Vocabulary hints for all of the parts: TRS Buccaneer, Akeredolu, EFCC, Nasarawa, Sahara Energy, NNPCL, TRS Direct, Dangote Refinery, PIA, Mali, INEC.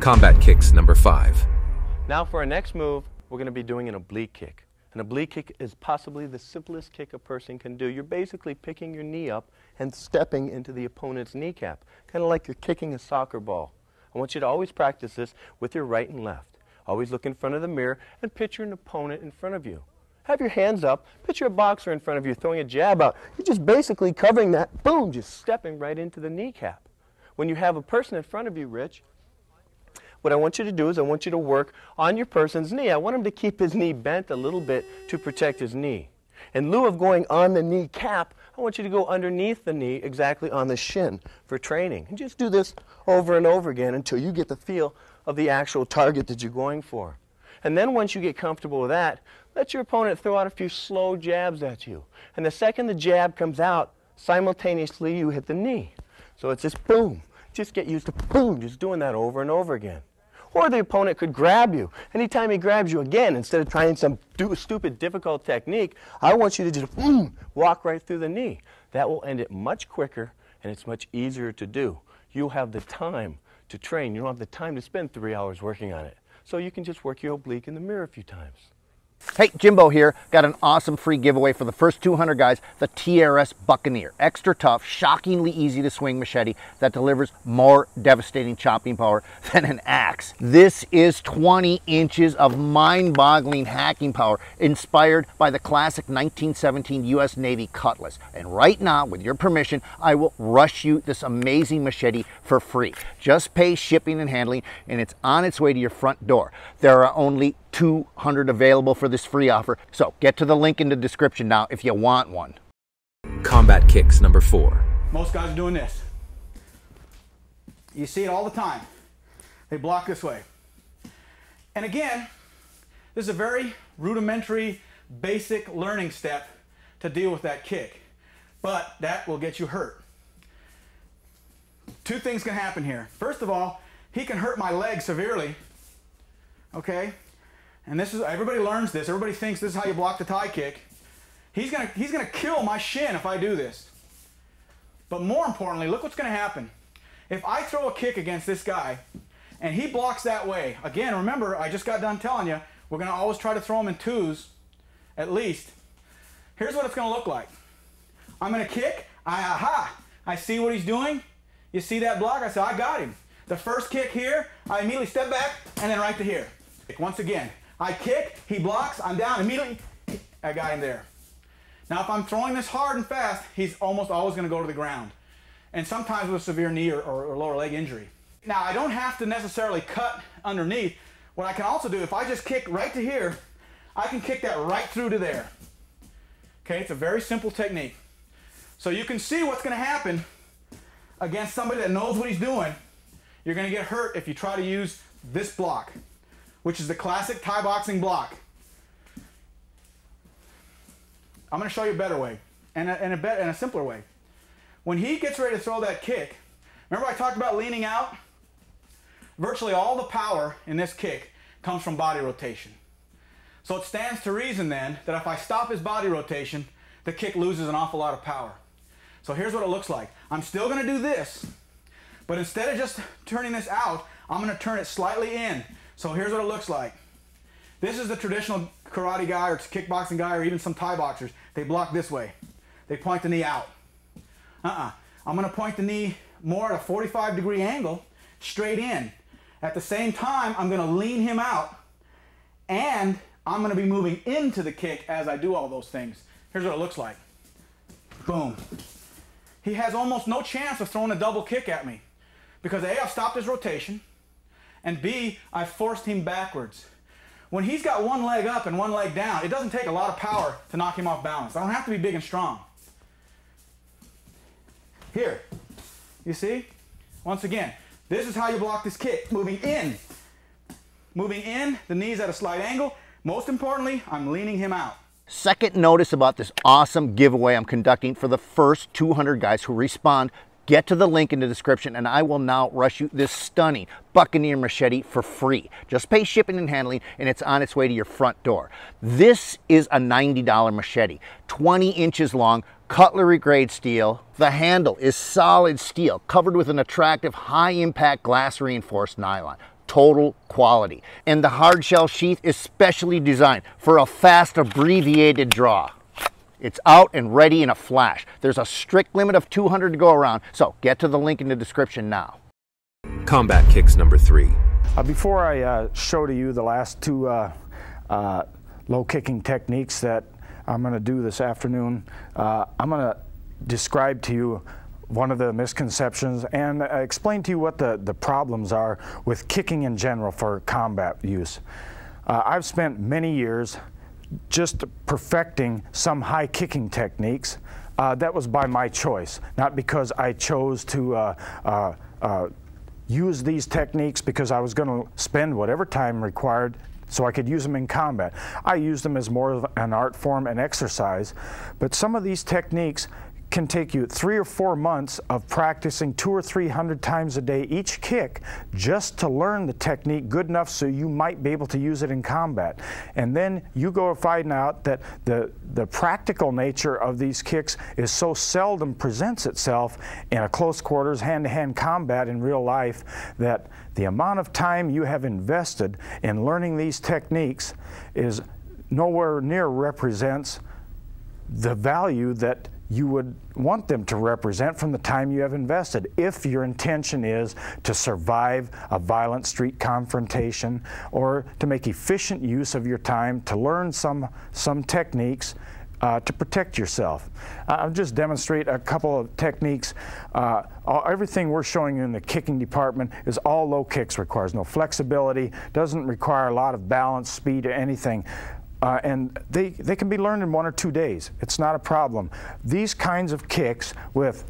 Combat kicks number 5. Now for our next move, we're going to be doing an oblique kick. An oblique kick is possibly the simplest kick a person can do. You're basically picking your knee up and stepping into the opponent's kneecap, kind of like you're kicking a soccer ball. I want you to always practice this with your right and left. Always look in front of the mirror and picture an opponent in front of you. Have your hands up, picture a boxer in front of you throwing a jab out. You're just basically covering that, boom, just stepping right into the kneecap. When you have a person in front of you, Rich, what I want you to do is I want you to work on your person's knee. I want him to keep his knee bent a little bit to protect his knee. In lieu of going on the kneecap, I want you to go underneath the knee, exactly on the shin for training. And just do this over and over again until you get the feel of the actual target that you're going for. And then once you get comfortable with that, let your opponent throw out a few slow jabs at you. And the second the jab comes out, simultaneously you hit the knee. So it's just boom. Just get used to boom, just doing that over and over again. Or the opponent could grab you. Anytime he grabs you again, instead of trying some stupid, difficult technique, I want you to just boom, walk right through the knee. That will end it much quicker, and it's much easier to do. You'll have the time to train. You don't have the time to spend 3 hours working on it. So you can just work your oblique in the mirror a few times. Hey, Jimbo here. Got an awesome free giveaway for the first 200 guys, the TRS Buccaneer. Extra tough, shockingly easy to swing machete that delivers more devastating chopping power than an axe. This is 20 inches of mind-boggling hacking power inspired by the classic 1917 U.S. Navy Cutlass. And right now, with your permission, I will rush you this amazing machete for free. Just pay shipping and handling, and it's on its way to your front door. There are only 200 available for this free offer, so get to the link in the description now if you want one. Combat kicks number 4. Most guys are doing this. You see it all the time. They block this way. And again, this is a very rudimentary, basic learning step to deal with that kick, but that will get you hurt. Two things can happen here. First of all, he can hurt my leg severely, okay? And this is, everybody learns this, everybody thinks this is how you block the tie kick. He's gonna kill my shin if I do this. But more importantly, look what's gonna happen. If I throw a kick against this guy and he blocks that way, again, remember, I just got done telling you, we're gonna always try to throw him in twos, at least. Here's what it's gonna look like. I'm gonna kick, aha! I see what he's doing. You see that block? I said, I got him. The first kick here, I immediately step back and then right to here. Once again, I kick, he blocks, I'm down immediately, I got him there. Now if I'm throwing this hard and fast, he's almost always gonna go to the ground. And sometimes with a severe knee or lower leg injury. Now I don't have to necessarily cut underneath. What I can also do, if I just kick right to here, I can kick that right through to there. Okay, it's a very simple technique. So you can see what's gonna happen against somebody that knows what he's doing. You're gonna get hurt if you try to use this block, which is the classic Thai boxing block. I'm going to show you a better way, and a simpler way. When he gets ready to throw that kick, remember I talked about leaning out? Virtually all the power in this kick comes from body rotation. So it stands to reason then that if I stop his body rotation, the kick loses an awful lot of power. So here's what it looks like. I'm still going to do this, but instead of just turning this out, I'm going to turn it slightly in. So here's what it looks like. This is the traditional karate guy or kickboxing guy or even some Thai boxers. They block this way. They point the knee out. I'm gonna point the knee more at a 45-degree angle, straight in. At the same time, I'm gonna lean him out and I'm gonna be moving into the kick as I do all those things. Here's what it looks like. Boom. He has almost no chance of throwing a double kick at me because A, I've stopped his rotation, and B, I forced him backwards. When he's got one leg up and one leg down, it doesn't take a lot of power to knock him off balance. I don't have to be big and strong. Here, you see? Once again, this is how you block this kick, moving in. Moving in, the knee's at a slight angle. Most importantly, I'm leaning him out. Second notice about this awesome giveaway I'm conducting for the first 200 guys who respond. Get to the link in the description and I will now rush you this stunning Buccaneer machete for free. Just pay shipping and handling and it's on its way to your front door. This is a $90 machete, 20 inches long, cutlery grade steel. The handle is solid steel covered with an attractive high impact glass reinforced nylon. total quality. And the hard shell sheath is specially designed for a fast, abbreviated draw. It's out and ready in a flash. There's a strict limit of 200 to go around, so get to the link in the description now. Combat kicks number 3. Before I show to you the last two low kicking techniques that I'm going to do this afternoon, I'm going to describe to you one of the misconceptions and explain to you what the problems are with kicking in general for combat use. I've spent many years just perfecting some high kicking techniques. That was by my choice, not because I chose to use these techniques because I was going to spend whatever time required so I could use them in combat. I use them as more of an art form and exercise, but some of these techniques can take you 3 or 4 months of practicing 200 or 300 times a day each kick just to learn the technique good enough so you might be able to use it in combat. And then you go find out that the practical nature of these kicks is so seldom presents itself in a close quarters hand-to-hand combat in real life that the amount of time you have invested in learning these techniques is nowhere near represents the value that you would want them to represent from the time you have invested if your intention is to survive a violent street confrontation or to make efficient use of your time to learn some techniques to protect yourself. I'll just demonstrate a couple of techniques. Everything we're showing you in the kicking department is all low kicks, requires no flexibility, doesn't require a lot of balance, speed, or anything. And they can be learned in 1 or 2 days. It's not a problem. These kinds of kicks with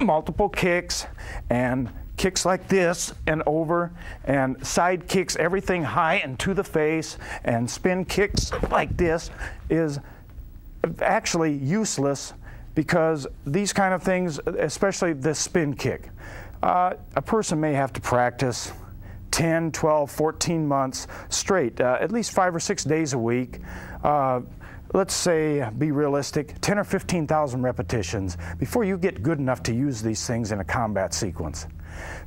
multiple kicks and kicks like this and over and side kicks, everything high and to the face and spin kicks like this is actually useless because these kind of things, especially this spin kick, a person may have to practice 10, 12, 14 months straight, at least 5 or 6 days a week. Let's say, be realistic, 10 or 15,000 repetitions before you get good enough to use these things in a combat sequence.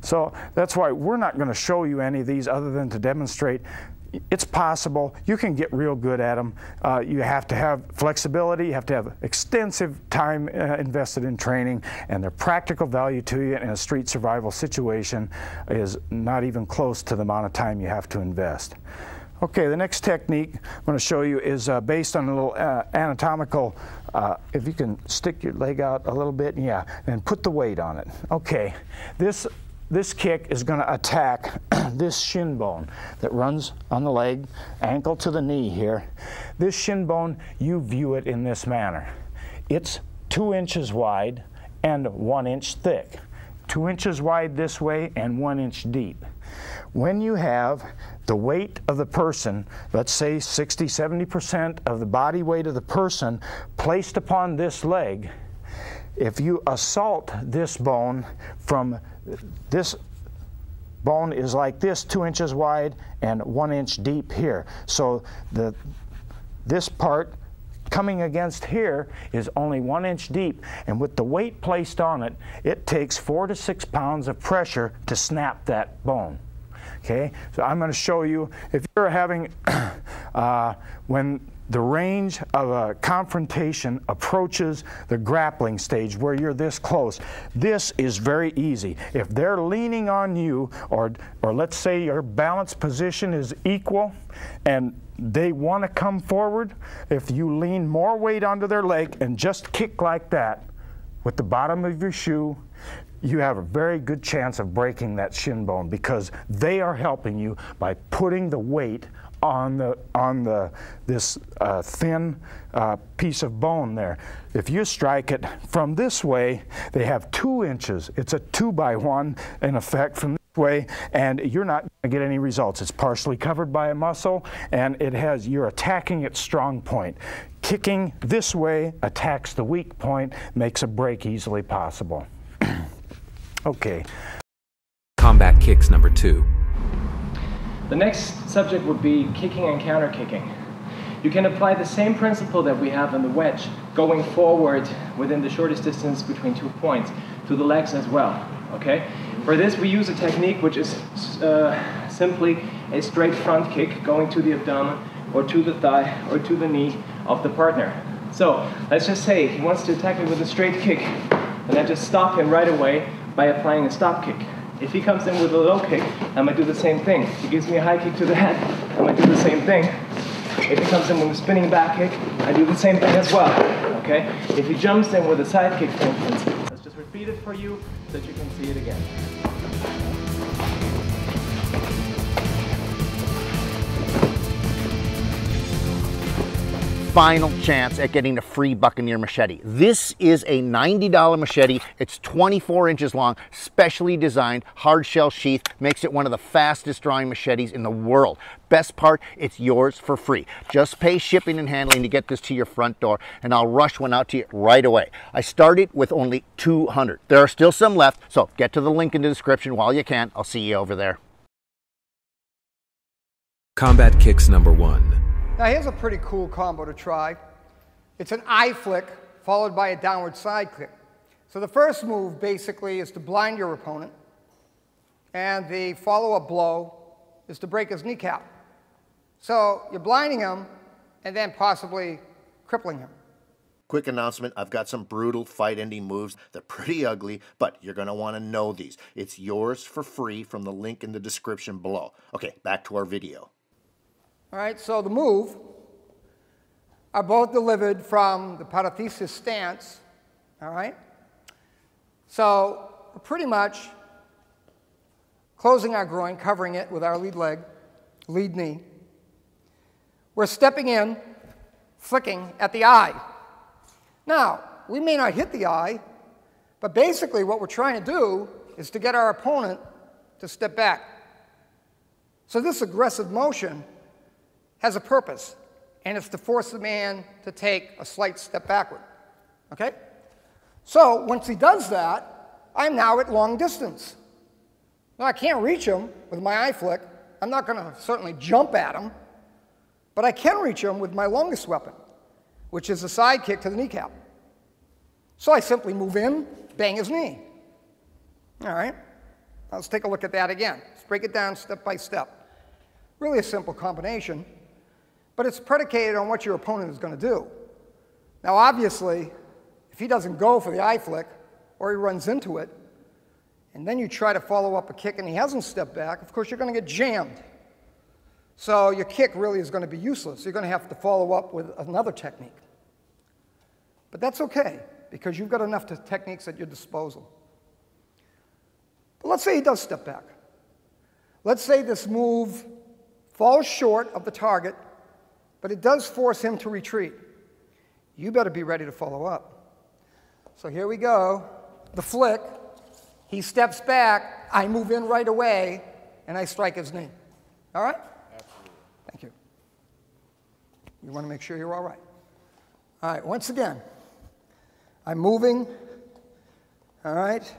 So that's why we're not going to show you any of these other than to demonstrate it's possible. You can get real good at them. You have to have flexibility, you have to have extensive time invested in training, and their practical value to you in a street survival situation is not even close to the amount of time you have to invest. Okay, the next technique I'm going to show you is based on a little anatomical, if you can stick your leg out a little bit, yeah, and put the weight on it. Okay, this kick is going to attack this shin bone that runs on the leg, ankle to the knee here. This shin bone, you view it in this manner. It's 2 inches wide and 1 inch thick. 2 inches wide this way and 1 inch deep. When you have the weight of the person, let's say 60, 70% of the body weight of the person placed upon this leg, if you assault this bone from this bone is like this, 2 inches wide and 1 inch deep here. So this part coming against here is only 1 inch deep, and with the weight placed on it, it takes 4 to 6 pounds of pressure to snap that bone. Okay, so I'm going to show you if you're having when the range of a confrontation approaches the grappling stage where you're this close. This is very easy. If they're leaning on you, or let's say your balance position is equal and they want to come forward, if you lean more weight onto their leg and just kick like that with the bottom of your shoe, you have a very good chance of breaking that shin bone because they are helping you by putting the weight on this thin piece of bone there. If you strike it from this way, they have 2 inches. It's a 2 by 1 in effect from this way, and you're not going to get any results. It's partially covered by a muscle, and it has, you're attacking its strong point. Kicking this way attacks the weak point, makes a break easily possible. Okay. Combat kicks number 2. The next subject would be kicking and counter-kicking. You can apply the same principle that we have in the wedge, going forward within the shortest distance between 2 points, to the legs as well, okay? For this, we use a technique which is simply a straight front kick going to the abdomen or to the thigh or to the knee of the partner. So let's just say he wants to attack me with a straight kick, and I just stop him right away by applying a stop kick. If he comes in with a low kick, I might do the same thing. If he gives me a high kick to the head, I might do the same thing. If he comes in with a spinning back kick, I do the same thing as well, okay? If he jumps in with a side kick, for instance, let's just repeat it for you so that you can see it again. Final chance at getting a free Buccaneer machete. This is a $90 machete. It's 24 inches long, specially designed, hard shell sheath, makes it one of the fastest drawing machetes in the world. Best part, it's yours for free. Just pay shipping and handling to get this to your front door, and I'll rush one out to you right away. I started with only 200. There are still some left, so get to the link in the description while you can. I'll see you over there. Combat kicks number one. Now here's a pretty cool combo to try. It's an eye flick followed by a downward side kick. So the first move basically is to blind your opponent, and the follow-up blow is to break his kneecap. So you're blinding him and then possibly crippling him. Quick announcement, I've got some brutal fight-ending moves. They're pretty ugly, but you're gonna wanna know these. It's yours for free from the link in the description below. Okay, back to our video. All right, so the move are both delivered from the parathesis stance, all right? So we're pretty much closing our groin, covering it with our lead leg, lead knee. We're stepping in, flicking at the eye. Now, we may not hit the eye, but basically what we're trying to do is to get our opponent to step back. So this aggressive motion has a purpose, and it's to force the man to take a slight step backward, okay? So once he does that, I'm now at long distance. Now I can't reach him with my eye flick. I'm not gonna certainly jump at him, but I can reach him with my longest weapon, which is a side kick to the kneecap. So I simply move in, bang his knee. All right, now let's take a look at that again. Let's break it down step by step. Really a simple combination, but it's predicated on what your opponent is going to do. Now obviously, if he doesn't go for the eye flick, or he runs into it, and then you try to follow up a kick and he hasn't stepped back, of course you're going to get jammed. So your kick really is going to be useless. You're going to have to follow up with another technique. But that's okay, because you've got enough techniques at your disposal. But let's say he does step back. Let's say this move falls short of the target, but it does force him to retreat. You better be ready to follow up. So here we go, the flick, he steps back, I move in right away, and I strike his knee. All right? Absolutely. Thank you. You want to make sure you're all right. All right, once again, I'm moving, all right?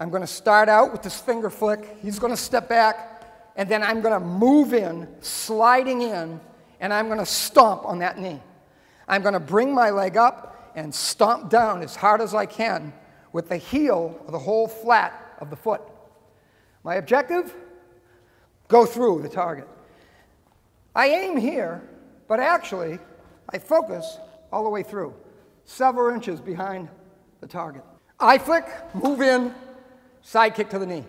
I'm going to start out with this finger flick, he's going to step back, and then I'm going to move in, sliding in, and I'm going to stomp on that knee. I'm going to bring my leg up and stomp down as hard as I can with the heel or the whole flat of the foot. My objective? Go through the target. I aim here, but actually I focus all the way through, several inches behind the target. Eye flick, move in, side kick to the knee.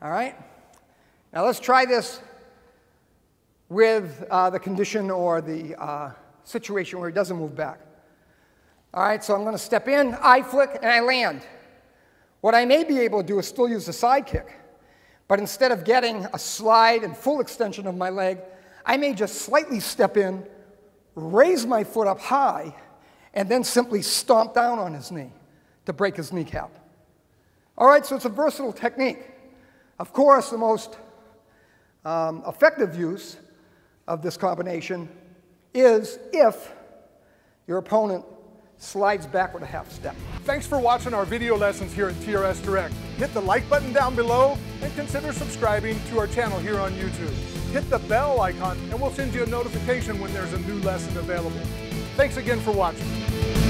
All right? Now let's try this with the condition or the situation where he doesn't move back. All right, so I'm going to step in, eye flick, and I land. What I may be able to do is still use the side kick, but instead of getting a slide and full extension of my leg, I may just slightly step in, raise my foot up high, and then simply stomp down on his knee to break his kneecap. All right, so it's a versatile technique. Of course, the most effective use of this combination is if your opponent slides backward a half step. Thanks for watching our video lessons here at TRS Direct. Hit the like button down below and consider subscribing to our channel here on YouTube. Hit the bell icon and we'll send you a notification when there's a new lesson available. Thanks again for watching.